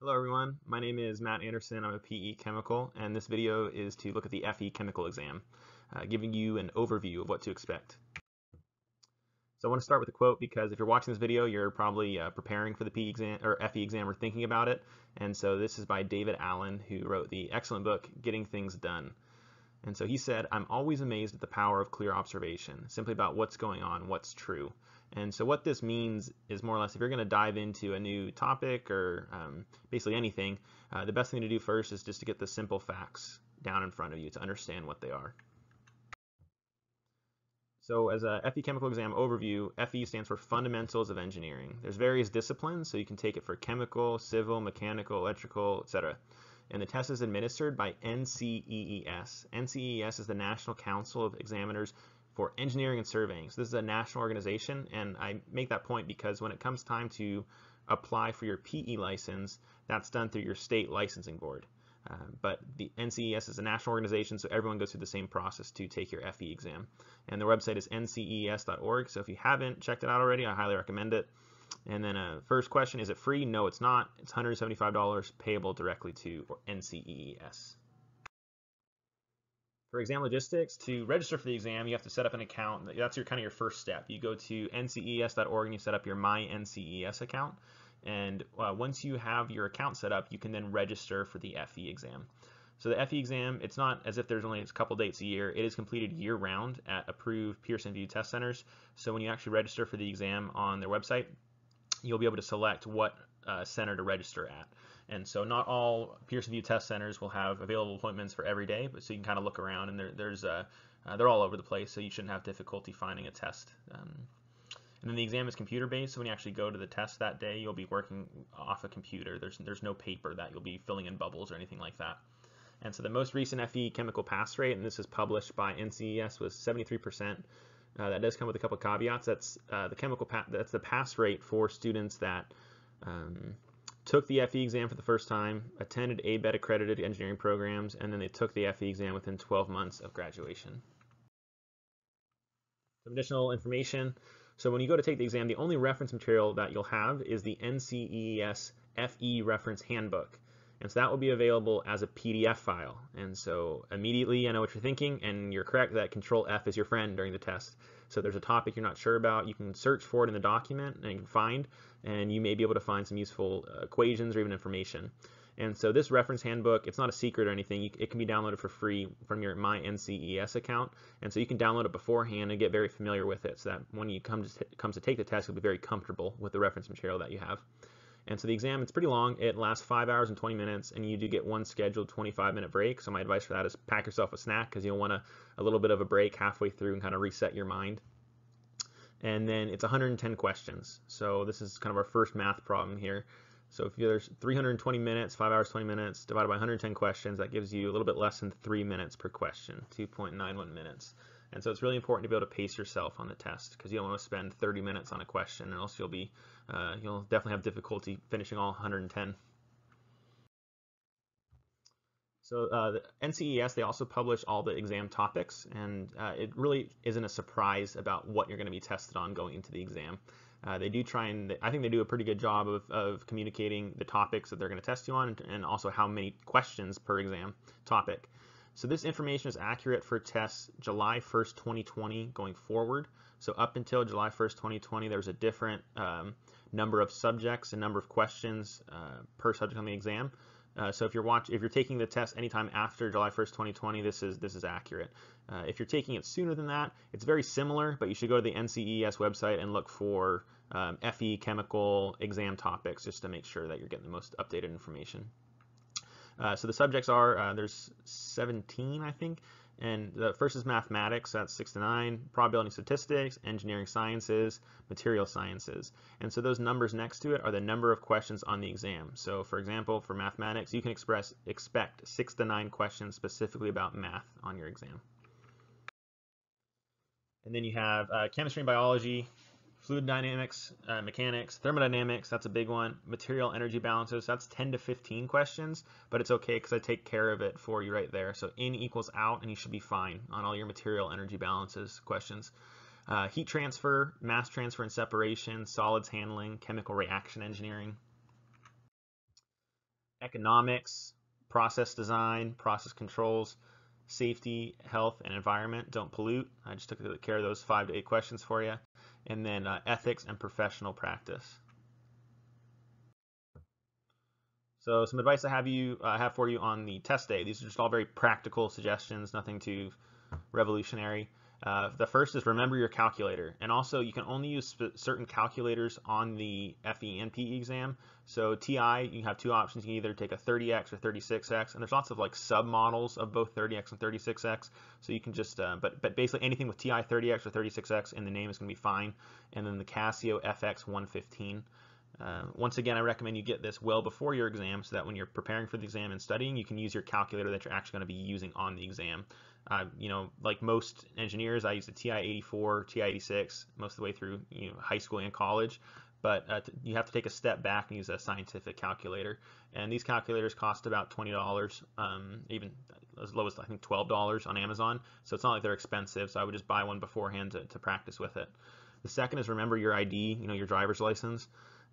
Hello everyone, my name is Matt Anderson, I'm a PE Chemical, and this video is to look at the FE Chemical exam, giving you an overview of what to expect. So I want to start with a quote because if you're watching this video, you're probably preparing for the PE exam or FE exam or thinking about it, and so this is by David Allen, who wrote the excellent book, Getting Things Done. And so he said, "I'm always amazed at the power of clear observation, simply about what's going on, what's true." And so what this means is more or less if you're going to dive into a new topic or basically anything, the best thing to do first is just to get the simple facts down in front of you to understand what they are. So as a FE Chemical Exam overview, FE stands for Fundamentals of Engineering. There's various disciplines, so you can take it for chemical, civil, mechanical, electrical, etc. And the test is administered by NCEES. NCEES is the National Council of Examiners for Engineering and Surveying. So this is a national organization, and I make that point because when it comes time to apply for your PE license, that's done through your state licensing board. But the NCEES is a national organization, so everyone goes through the same process to take your FE exam. And their website is ncees.org, so if you haven't checked it out already, I highly recommend it. And then first question, is it free? No, it's not. It's $175 payable directly to NCEES. For exam logistics, to register for the exam, you have to set up an account. That's your first step. You go to ncees.org and you set up your My NCEES account. And once you have your account set up, you can then register for the FE exam. So the FE exam, it's not as if there's only a couple dates a year. It is completed year-round at approved Pearson VUE test centers. So when you actually register for the exam on their website, you'll be able to select what center to register at. And so not all Pearson VUE test centers will have available appointments for every day, but so you can kind of look around and they're all over the place, so you shouldn't have difficulty finding a test. And then the exam is computer-based, so when you actually go to the test that day, you'll be working off a computer. There's no paper that you'll be filling in bubbles or anything like that. And so the most recent FE chemical pass rate, and this is published by NCEES, was 73%. That does come with a couple of caveats. That's that's the pass rate for students that took the FE exam for the first time, attended ABET accredited engineering programs, and then they took the FE exam within 12 months of graduation. Some additional information. So when you go to take the exam, the only reference material that you'll have is the NCEES FE reference handbook. And so that will be available as a PDF file. And so immediately, I know what you're thinking, and you're correct that Control F is your friend during the test. So there's a topic you're not sure about, you can search for it in the document and you can find, and you may be able to find some useful equations or even information. And so this reference handbook, it's not a secret or anything. It can be downloaded for free from your My NCEES account. And so you can download it beforehand and get very familiar with it so that when you comes to take the test, you'll be very comfortable with the reference material that you have. And so the exam, it's pretty long. It lasts 5 hours and 20 minutes, and you do get one scheduled 25-minute break. So my advice for that is pack yourself a snack because you'll want a little bit of a break halfway through and kind of reset your mind. And then it's 110 questions. So this is kind of our first math problem here. So if there's 320 minutes, 5 hours, 20 minutes, divided by 110 questions, that gives you a little bit less than 3 minutes per question, 2.91 minutes. And so it's really important to be able to pace yourself on the test because you don't want to spend 30 minutes on a question, or else you'll definitely have difficulty finishing all 110. So the NCEES, they also publish all the exam topics, and it really isn't a surprise about what you're going to be tested on going into the exam. They do try, and I think they do a pretty good job of communicating the topics that they're going to test you on, and also how many questions per exam topic. So this information is accurate for tests July 1st, 2020 going forward. So up until July 1st, 2020, there's a different number of subjects and number of questions per subject on the exam. So if you're taking the test anytime after July 1st, 2020, this is accurate. If you're taking it sooner than that, it's very similar, but you should go to the NCEES website and look for FE chemical exam topics just to make sure that you're getting the most updated information. So the subjects are, there's 17, I think, and the first is mathematics, so that's 6 to 9, probability statistics, engineering sciences, material sciences. And so those numbers next to it are the number of questions on the exam. So for example, for mathematics, you can expect 6 to 9 questions specifically about math on your exam. And then you have chemistry and biology, fluid dynamics, mechanics, thermodynamics, that's a big one. Material energy balances, that's 10 to 15 questions, but it's okay because I take care of it for you right there. So in equals out, and you should be fine on all your material energy balances questions. Heat transfer, mass transfer and separation, solids handling, chemical reaction engineering. economics, process design, process controls, safety, health, and environment. Don't pollute. I just took care of those 5 to 8 questions for you. And then ethics and professional practice. So some advice I have for you on the test day. These are just all very practical suggestions, nothing too revolutionary. The first is remember your calculator. And also you can only use certain calculators on the FE and PE exam. So TI, you have two options. You can either take a 30X or 36X, and there's lots of like sub models of both 30X and 36X. So you can just, but basically anything with TI 30X or 36X in the name is gonna be fine. And then the Casio FX-115. Once again, I recommend you get this well before your exam so that when you're preparing for the exam and studying, you can use your calculator that you're actually going to be using on the exam. You know, like most engineers, I used the TI-84, TI-86 most of the way through high school and college, but you have to take a step back and use a scientific calculator. And these calculators cost about $20, even as low as I think $12 on Amazon. So it's not like they're expensive, so I would just buy one beforehand to practice with it. The second is remember your ID, your driver's license.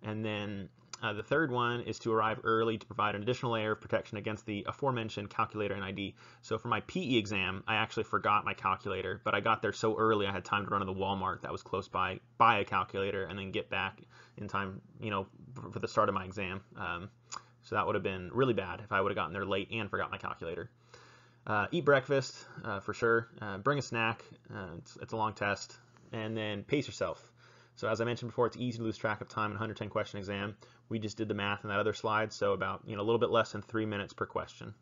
And then the third one is to arrive early to provide an additional layer of protection against the aforementioned calculator and ID. So for my PE exam, I actually forgot my calculator, but I got there so early I had time to run to the Walmart that was close by, buy a calculator, and then get back in time, for the start of my exam. So that would have been really bad if I would have gotten there late and forgot my calculator. Eat breakfast for sure. Bring a snack. It's a long test. And then pace yourself. So as I mentioned before, it's easy to lose track of time in a 110 question exam. We just did the math in that other slide, so about a little bit less than 3 minutes per question.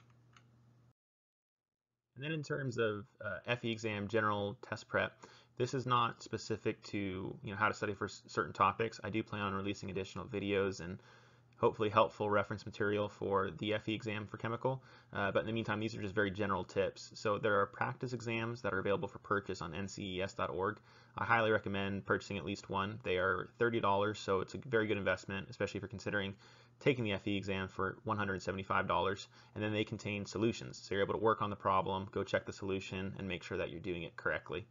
And then in terms of FE exam general test prep, this is not specific to how to study for certain topics. I do plan on releasing additional videos and hopefully helpful reference material for the FE exam for chemical. But in the meantime, these are just very general tips. So there are practice exams that are available for purchase on NCEES.org. I highly recommend purchasing at least one. They are $30, so it's a very good investment, especially if you're considering taking the FE exam for $175. And then they contain solutions, so you're able to work on the problem, go check the solution, and make sure that you're doing it correctly.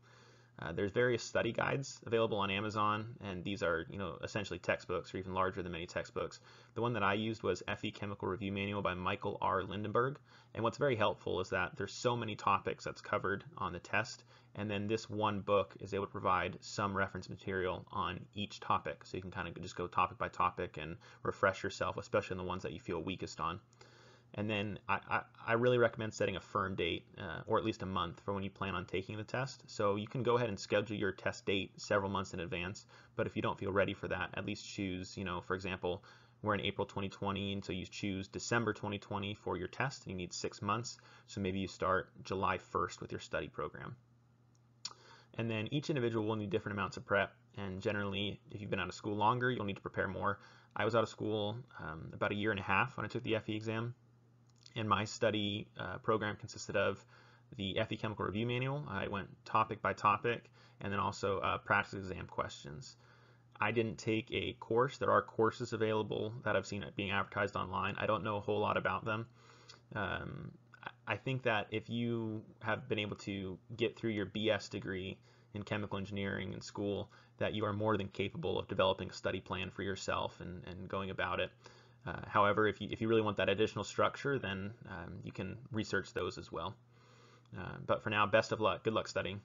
There's various study guides available on Amazon, and these are, essentially textbooks or even larger than many textbooks. The one that I used was FE Chemical Review Manual by Michael R Lindenberg. And what's very helpful is that there's so many topics that's covered on the test, and then this one book is able to provide some reference material on each topic. So you can kind of just go topic by topic and refresh yourself, especially on the ones that you feel weakest on. And then I really recommend setting a firm date or at least a month for when you plan on taking the test. So you can go ahead and schedule your test date several months in advance, but if you don't feel ready for that, at least choose, for example, we're in April 2020, and so you choose December 2020 for your test, and you need 6 months. So maybe you start July 1st with your study program. And then each individual will need different amounts of prep, and generally, if you've been out of school longer, you'll need to prepare more. I was out of school about a year and a half when I took the FE exam. And my study program consisted of the FE Chemical Review Manual. I went topic by topic, and then also practice exam questions. I didn't take a course. There are courses available that I've seen being advertised online. I don't know a whole lot about them. I think that if you have been able to get through your BS degree in chemical engineering in school, that you are more than capable of developing a study plan for yourself and going about it. However, if you really want that additional structure, then you can research those as well. But for now, best of luck. Good luck studying.